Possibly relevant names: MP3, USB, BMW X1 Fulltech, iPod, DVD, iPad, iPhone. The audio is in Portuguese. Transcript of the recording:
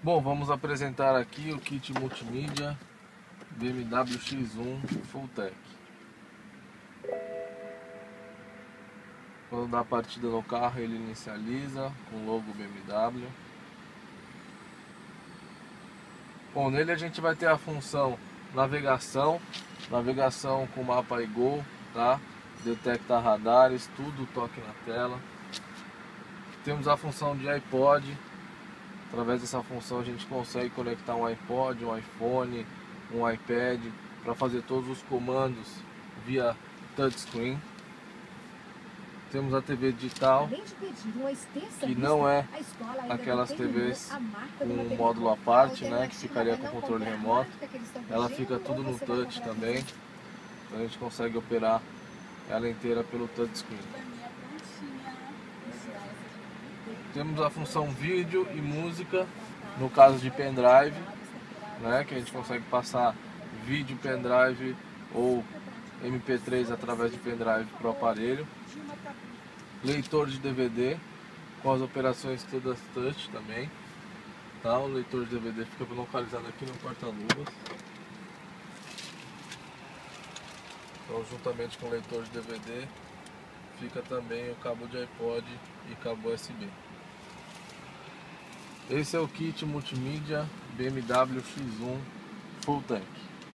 Bom, vamos apresentar aqui o kit multimídia BMW X1 Fulltech. Quando dá a partida no carro, ele inicializa com o logo BMW. Bom, nele a gente vai ter a função navegação com mapa e gol, tá? Detecta radares, tudo toque na tela. Temos a função de iPod. Através dessa função a gente consegue conectar um iPod, um iPhone, um iPad para fazer todos os comandos via touchscreen. Temos a TV digital, que não é aquelas TVs com um módulo à parte, né, que ficaria com controle remoto. Ela fica tudo no touch também, então a gente consegue operar ela inteira pelo touchscreen. Temos a função vídeo e música, no caso de pendrive, né, que a gente consegue passar vídeo pendrive ou MP3 através de pendrive para o aparelho. Leitor de DVD, com as operações todas touch também, tá? O leitor de DVD fica localizado aqui no porta-luvas. Então, juntamente com o leitor de DVD, fica também o cabo de iPod e cabo USB. Esse é o kit multimídia BMW X1 Fulltech.